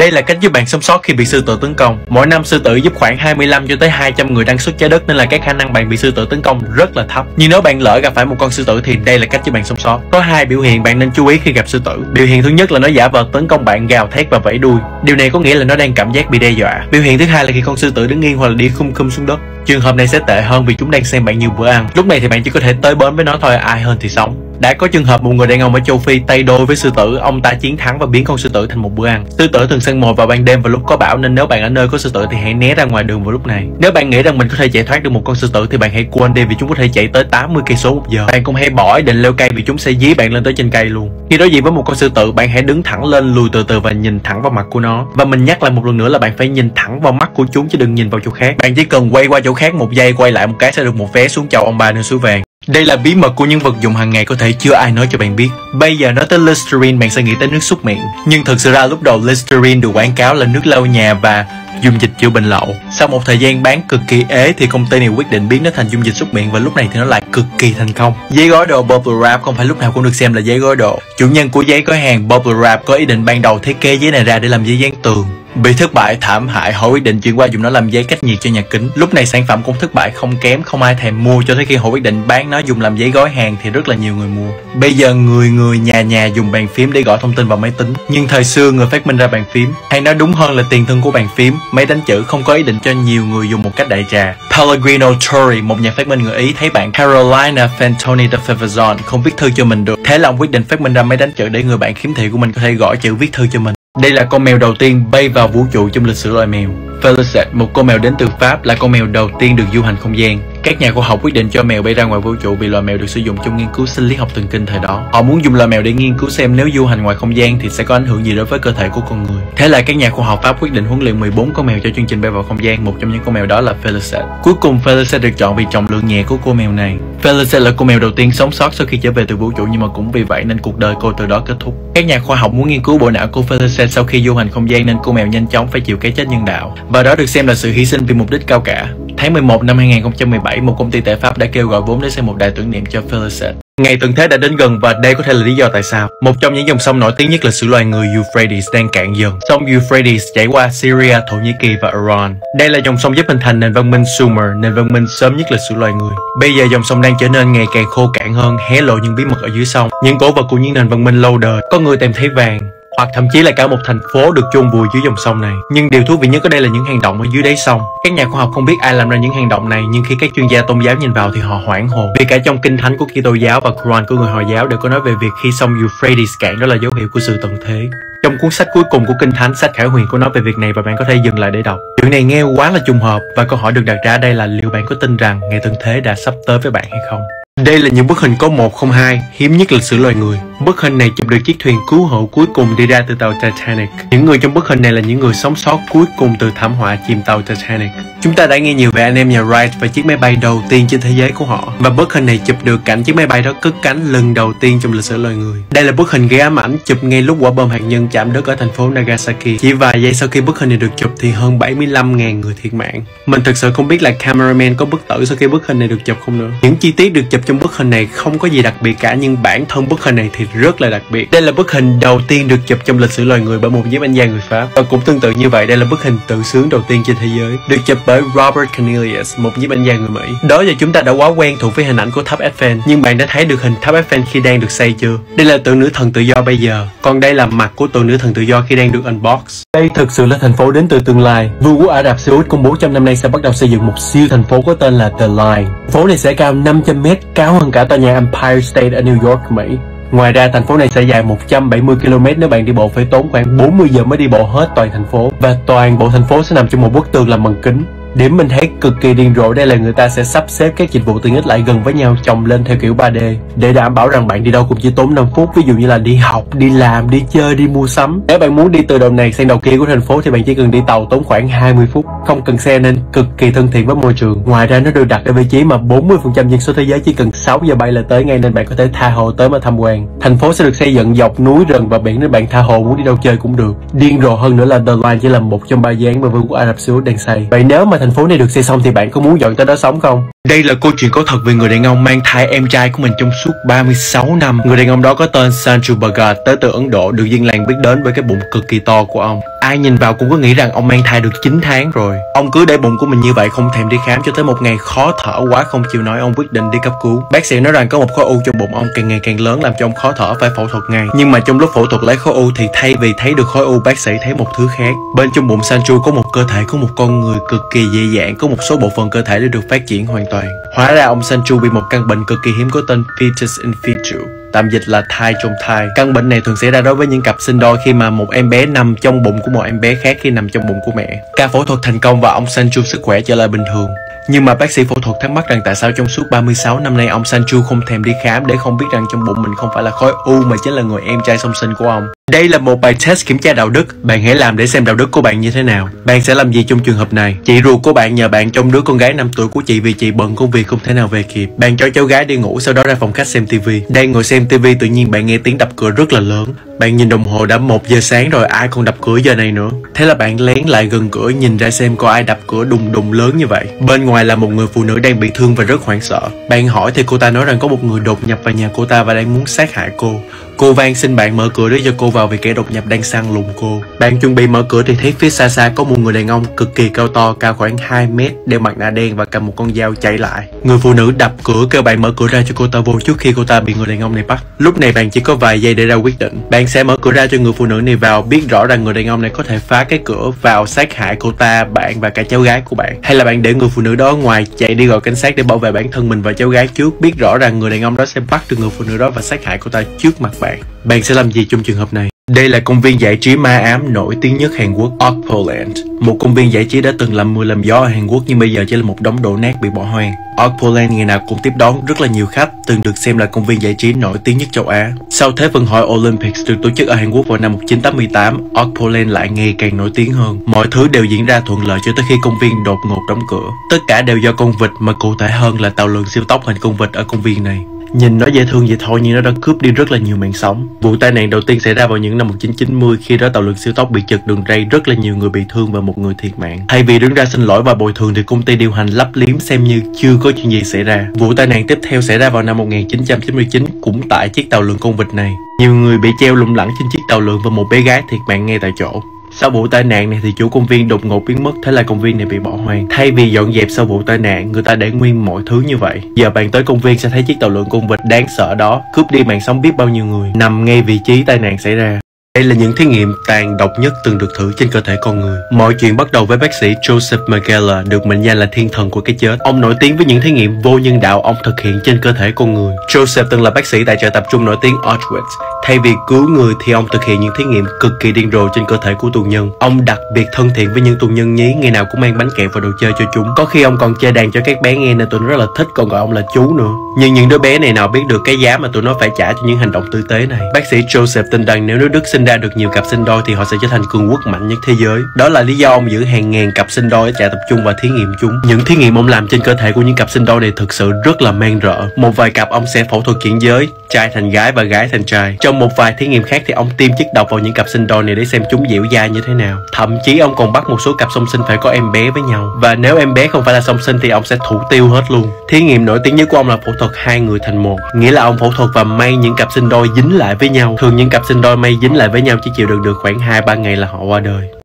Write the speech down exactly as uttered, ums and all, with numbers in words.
Đây là cách giúp bạn sống sót khi bị sư tử tấn công. Mỗi năm sư tử giúp khoảng hai mươi lăm cho tới hai trăm người đang xuất trái đất, nên là cái khả năng bạn bị sư tử tấn công rất là thấp. Nhưng nếu bạn lỡ gặp phải một con sư tử thì đây là cách giúp bạn sống sót. Có hai biểu hiện bạn nên chú ý khi gặp sư tử. Biểu hiện thứ nhất là nó giả vờ tấn công bạn, gào thét và vẫy đuôi. Điều này có nghĩa là nó đang cảm giác bị đe dọa. Biểu hiện thứ hai là khi con sư tử đứng yên hoặc là đi khum khum xuống đất. Trường hợp này sẽ tệ hơn vì chúng đang xem bạn như bữa ăn. Lúc này thì bạn chỉ có thể tới bến với nó thôi, ai hơn thì sống. Đã có trường hợp một người đàn ông ở châu Phi tay đôi với sư tử, ông ta chiến thắng và biến con sư tử thành một bữa ăn. Sư tử thường săn mồi vào ban đêm và lúc có bão, nên nếu bạn ở nơi có sư tử thì hãy né ra ngoài đường vào lúc này. Nếu bạn nghĩ rằng mình có thể chạy thoát được một con sư tử thì bạn hãy quên đi, vì chúng có thể chạy tới tám mươi cây số một giờ. Bạn cũng hãy bỏ ý định leo cây vì chúng sẽ dí bạn lên tới trên cây luôn. Khi đối diện với một con sư tử, bạn hãy đứng thẳng lên, lùi từ từ và nhìn thẳng vào mặt của nó. Và mình nhắc lại một lần nữa là bạn phải nhìn thẳng vào mắt của chúng chứ đừng nhìn vào chỗ khác. Bạn chỉ cần quay qua chỗ khác một giây, quay lại một cái sẽ được một vé xuống chầu ông bà nơi suối vàng. Đây là bí mật của những vật dụng hàng ngày có thể chưa ai nói cho bạn biết. Bây giờ nói tới Listerine, bạn sẽ nghĩ tới nước súc miệng. Nhưng thực sự ra lúc đầu Listerine được quảng cáo là nước lau nhà và dung dịch chữa bệnh lậu. Sau một thời gian bán cực kỳ ế thì công ty này quyết định biến nó thành dung dịch súc miệng, và lúc này thì nó lại cực kỳ thành công. Giấy gói đồ Bubble Wrap không phải lúc nào cũng được xem là giấy gói đồ. Chủ nhân của giấy gói hàng Bubble Wrap có ý định ban đầu thiết kế giấy này ra để làm giấy dán tường. Bị thất bại thảm hại, họ quyết định chuyển qua dùng nó làm giấy cách nhiệt cho nhà kính. Lúc này sản phẩm cũng thất bại không kém, không ai thèm mua cho tới khi họ quyết định bán nó dùng làm giấy gói hàng thì rất là nhiều người mua. Bây giờ người người nhà nhà dùng bàn phím để gõ thông tin vào máy tính. Nhưng thời xưa người phát minh ra bàn phím, hay nói đúng hơn là tiền thân của bàn phím, máy đánh chữ không có ý định cho nhiều người dùng một cách đại trà. Pellegrino Turri, một nhà phát minh người Ý, thấy bạn Carolina Fantoni de Fevazon không viết thư cho mình được, thế là ông quyết định phát minh ra máy đánh chữ để người bạn khiếm thị của mình có thể gõ chữ viết thư cho mình. Đây là con mèo đầu tiên bay vào vũ trụ trong lịch sử loài mèo. Felicette, một con mèo đến từ Pháp, là con mèo đầu tiên được du hành không gian. Các nhà khoa học quyết định cho mèo bay ra ngoài vũ trụ vì loài mèo được sử dụng trong nghiên cứu sinh lý học thần kinh thời đó. Họ muốn dùng loài mèo để nghiên cứu xem nếu du hành ngoài không gian thì sẽ có ảnh hưởng gì đối với cơ thể của con người. Thế là các nhà khoa học Pháp quyết định huấn luyện mười bốn con mèo cho chương trình bay vào không gian, một trong những con mèo đó là Felicette. Cuối cùng Felicette được chọn vì trọng lượng nhẹ của cô mèo này. Felicette là con mèo đầu tiên sống sót sau khi trở về từ vũ trụ, nhưng mà cũng vì vậy nên cuộc đời cô từ đó kết thúc. Các nhà khoa học muốn nghiên cứu bộ não của Felicette sau khi du hành không gian nên cô mèo nhanh chóng phải chịu cái chết nhân đạo. Và đó được xem là sự hy sinh vì mục đích cao cả. Tháng mười một năm hai nghìn không trăm mười bảy, một công ty tại Pháp đã kêu gọi vốn để xây một đài tưởng niệm cho Felicette. Ngày tận thế đã đến gần và đây có thể là lý do tại sao một trong những dòng sông nổi tiếng nhất lịch sử loài người, Euphrates, đang cạn dần. Sông Euphrates chảy qua Syria, Thổ Nhĩ Kỳ và Iran. Đây là dòng sông giúp hình thành nền văn minh Sumer, nền văn minh sớm nhất lịch sử loài người. Bây giờ dòng sông đang trở nên ngày càng khô cạn hơn, hé lộ những bí mật ở dưới sông, những cổ vật của những nền văn minh lâu đời. Có người tìm thấy vàng, hoặc thậm chí là cả một thành phố được chôn vùi dưới dòng sông này. Nhưng điều thú vị nhất ở đây là những hang động ở dưới đáy sông. Các nhà khoa học không biết ai làm ra những hang động này, nhưng khi các chuyên gia tôn giáo nhìn vào thì họ hoảng hồn, vì cả trong kinh thánh của Kitô giáo và Quran của người Hồi giáo đều có nói về việc khi sông Euphrates cạn đó là dấu hiệu của sự tận thế. Trong cuốn sách cuối cùng của kinh thánh, sách Khải Huyền, có nói về việc này và bạn có thể dừng lại để đọc. Chuyện này nghe quá là trùng hợp, và câu hỏi được đặt ra đây là liệu bạn có tin rằng ngày tận thế đã sắp tới với bạn hay không? Đây là những bức hình có một không hai, hiếm nhất lịch sử loài người. Bức hình này chụp được chiếc thuyền cứu hộ cuối cùng đi ra từ tàu Titanic. Những người trong bức hình này là những người sống sót cuối cùng từ thảm họa chìm tàu Titanic. Chúng ta đã nghe nhiều về anh em nhà Wright và chiếc máy bay đầu tiên trên thế giới của họ. Và bức hình này chụp được cảnh chiếc máy bay đó cất cánh lần đầu tiên trong lịch sử loài người. Đây là bức hình gây ám ảnh, chụp ngay lúc quả bom hạt nhân chạm đất ở thành phố Nagasaki. Chỉ vài giây sau khi bức hình này được chụp thì hơn bảy mươi lăm nghìn người thiệt mạng. Mình thực sự không biết là cameraman có bất tử sau khi bức hình này được chụp không nữa. Những chi tiết được chụp trong bức hình này không có gì đặc biệt cả, nhưng bản thân bức hình này thì rất là đặc biệt. Đây là bức hình đầu tiên được chụp trong lịch sử loài người bởi một nhiếp ảnh gia người Pháp. Và cũng tương tự như vậy, đây là bức hình tự sướng đầu tiên trên thế giới, được chụp bởi Robert Cornelius, một nhiếp ảnh gia người Mỹ. Đó giờ chúng ta đã quá quen thuộc với hình ảnh của tháp Eiffel, nhưng bạn đã thấy được hình tháp Eiffel khi đang được xây chưa? Đây là tượng nữ thần tự do bây giờ, còn đây là mặt của tượng nữ thần tự do khi đang được unbox. Đây thực sự là thành phố đến từ tương lai. Vương quốc Ả Rập Xê Út cũng bốn trăm năm nay sẽ bắt đầu xây dựng một siêu thành phố có tên là The Line. Phố này sẽ cao năm trăm mét, cao hơn cả tòa nhà Empire State ở New York, Mỹ. Ngoài ra, thành phố này sẽ dài một trăm bảy mươi ki lô mét, nếu bạn đi bộ phải tốn khoảng bốn mươi giờ mới đi bộ hết toàn thành phố. Và toàn bộ thành phố sẽ nằm trong một bức tường làm bằng kính. Điểm mình thấy cực kỳ điên rồ đây là người ta sẽ sắp xếp các dịch vụ tiện ích lại gần với nhau, chồng lên theo kiểu ba D để đảm bảo rằng bạn đi đâu cũng chỉ tốn năm phút, ví dụ như là đi học, đi làm, đi chơi, đi mua sắm. Nếu bạn muốn đi từ đầu này sang đầu kia của thành phố thì bạn chỉ cần đi tàu tốn khoảng hai mươi phút, không cần xe nên cực kỳ thân thiện với môi trường. Ngoài ra nó được đặt ở vị trí mà bốn mươi phần trăm dân số thế giới chỉ cần sáu giờ bay là tới ngay, nên bạn có thể tha hồ tới mà tham quan. Thành phố sẽ được xây dựng dọc núi, rừng và biển nên bạn tha hồ muốn đi đâu chơi cũng được. Điên rồ hơn nữa là The Line chỉ là một trong ba dự án mà Vương quốc Ả Rập Xê Út đang xây. Vậy nếu mà thành phố này được xây xong thì bạn có muốn dọn tới đó sống không? Đây là câu chuyện có thật về người đàn ông mang thai em trai của mình trong suốt ba mươi sáu năm. Người đàn ông đó có tên Sanju Bhagat, tới từ Ấn Độ, được dân làng biết đến với cái bụng cực kỳ to của ông. Ai nhìn vào cũng có nghĩ rằng ông mang thai được chín tháng rồi. Ông cứ để bụng của mình như vậy, không thèm đi khám, cho tới một ngày khó thở quá không chịu nổi, ông quyết định đi cấp cứu. Bác sĩ nói rằng có một khối u trong bụng ông càng ngày càng lớn, làm cho ông khó thở, phải phẫu thuật ngay. Nhưng mà trong lúc phẫu thuật lấy khối u thì thay vì thấy được khối u, bác sĩ thấy một thứ khác. Bên trong bụng Sanju có một cơ thể của một con người cực kỳ dị dạng, có một số bộ phận cơ thể đã được phát triển hoàn toàn. Hóa ra ông Sanju bị một căn bệnh cực kỳ hiếm có tên Fetus in Fetu, tạm dịch là thai trong thai. Căn bệnh này thường xảy ra đối với những cặp sinh đôi, khi mà một em bé nằm trong bụng của một em bé khác khi nằm trong bụng của mẹ. Ca phẫu thuật thành công và ông Sanju sức khỏe trở lại bình thường. Nhưng mà bác sĩ phẫu thuật thắc mắc rằng tại sao trong suốt ba mươi sáu năm nay ông Sanju không thèm đi khám để không biết rằng trong bụng mình không phải là khối u mà chính là người em trai song sinh của ông. Đây là một bài test kiểm tra đạo đức. Bạn hãy làm để xem đạo đức của bạn như thế nào. Bạn sẽ làm gì trong trường hợp này? Chị ruột của bạn nhờ bạn trông đứa con gái năm tuổi của chị vì chị bận công việc không thể nào về kịp. Bạn cho cháu gái đi ngủ, sau đó ra phòng khách xem tivi. Đang ngồi xem tivi, tự nhiên bạn nghe tiếng đập cửa rất là lớn. Bạn nhìn đồng hồ đã một giờ sáng rồi, ai còn đập cửa giờ này nữa. Thế là bạn lén lại gần cửa nhìn ra xem có ai đập cửa đùng đùng lớn như vậy. Bên ngoài là một người phụ nữ đang bị thương và rất hoảng sợ. Bạn hỏi thì cô ta nói rằng có một người đột nhập vào nhà cô ta và đang muốn sát hại cô. Cô van xin bạn mở cửa để cho cô vào vì kẻ đột nhập đang săn lùng cô. Bạn chuẩn bị mở cửa thì thấy phía xa xa có một người đàn ông cực kỳ cao to, cao khoảng hai mét, đeo mặt nạ đen và cầm một con dao chạy lại. Người phụ nữ đập cửa kêu bạn mở cửa ra cho cô ta vô trước khi cô ta bị người đàn ông này bắt. Lúc này bạn chỉ có vài giây để ra quyết định. Bạn sẽ mở cửa ra cho người phụ nữ này vào, biết rõ rằng người đàn ông này có thể phá cái cửa vào sát hại cô ta, bạn và cả cháu gái của bạn. Hay là bạn để người phụ nữ đó ngoài, chạy đi gọi cảnh sát để bảo vệ bản thân mình và cháu gái trước, biết rõ rằng người đàn ông đó sẽ bắt được người phụ nữ đó và sát hại cô ta trước mặt bạn. Bạn sẽ làm gì trong trường hợp này? Đây là công viên giải trí ma ám nổi tiếng nhất Hàn Quốc, Ark Poland. Một công viên giải trí đã từng làm mưa làm gió ở Hàn Quốc nhưng bây giờ chỉ là một đống đổ nát bị bỏ hoang. Ark Poland ngày nào cũng tiếp đón rất là nhiều khách, từng được xem là công viên giải trí nổi tiếng nhất châu Á. Sau Thế vận hội Olympics được tổ chức ở Hàn Quốc vào năm một nghìn chín trăm tám mươi tám, Ark Poland lại ngày càng nổi tiếng hơn. Mọi thứ đều diễn ra thuận lợi cho tới khi công viên đột ngột đóng cửa. Tất cả đều do con vịt, mà cụ thể hơn là tàu lượn siêu tốc hình con vịt ở công viên này. Nhìn nó dễ thương vậy thôi nhưng nó đã cướp đi rất là nhiều mạng sống. Vụ tai nạn đầu tiên xảy ra vào những năm một nghìn chín trăm chín mươi, khi đó tàu lượn siêu tốc bị trật đường ray, rất là nhiều người bị thương và một người thiệt mạng. Thay vì đứng ra xin lỗi và bồi thường thì công ty điều hành lấp liếm xem như chưa có chuyện gì xảy ra. Vụ tai nạn tiếp theo xảy ra vào năm một nghìn chín trăm chín mươi chín, cũng tại chiếc tàu lượn con vịt này. Nhiều người bị treo lủng lẳng trên chiếc tàu lượn và một bé gái thiệt mạng ngay tại chỗ. Sau vụ tai nạn này thì chủ công viên đột ngột biến mất, thế là công viên này bị bỏ hoang. Thay vì dọn dẹp sau vụ tai nạn, người ta để nguyên mọi thứ như vậy. Giờ bạn tới công viên sẽ thấy chiếc tàu lượn con vịt đáng sợ đó cướp đi mạng sống biết bao nhiêu người, nằm ngay vị trí tai nạn xảy ra. Đây là những thí nghiệm tàn độc nhất từng được thử trên cơ thể con người. Mọi chuyện bắt đầu với bác sĩ Joseph Magella, được mệnh danh là thiên thần của cái chết. Ông nổi tiếng với những thí nghiệm vô nhân đạo ông thực hiện trên cơ thể con người. Joseph từng là bác sĩ tại trại tập trung nổi tiếng Auschwitz. Thay vì cứu người thì ông thực hiện những thí nghiệm cực kỳ điên rồ trên cơ thể của tù nhân. Ông đặc biệt thân thiện với những tù nhân nhí, ngày nào cũng mang bánh kẹo và đồ chơi cho chúng. Có khi ông còn chơi đàn cho các bé nghe nên tụi nó rất là thích, còn gọi ông là chú nữa. Nhưng những đứa bé này nào biết được cái giá mà tụi nó phải trả cho những hành động tử tế này. Bác sĩ Joseph tin rằng nếu nước Đức sinh ra được nhiều cặp sinh đôi thì họ sẽ trở thành cường quốc mạnh nhất thế giới. Đó là lý do ông giữ hàng ngàn cặp sinh đôi ở trại tập trung và thí nghiệm chúng. Những thí nghiệm ông làm trên cơ thể của những cặp sinh đôi này thực sự rất là man rợ. Một vài cặp ông sẽ phẫu thuật chuyển giới, trai thành gái và gái thành trai. Trong một vài thí nghiệm khác thì ông tiêm chất độc vào những cặp sinh đôi này để xem chúng dẻo dai như thế nào. Thậm chí ông còn bắt một số cặp song sinh phải có em bé với nhau, và nếu em bé không phải là song sinh thì ông sẽ thủ tiêu hết luôn. Thí nghiệm nổi tiếng nhất của ông là phẫu thuật hai người thành một, nghĩa là ông phẫu thuật và may những cặp sinh đôi dính lại với nhau. Thường những cặp sinh đôi may dính lại với nhau chỉ chịu đựng được khoảng hai ba ngày là họ qua đời.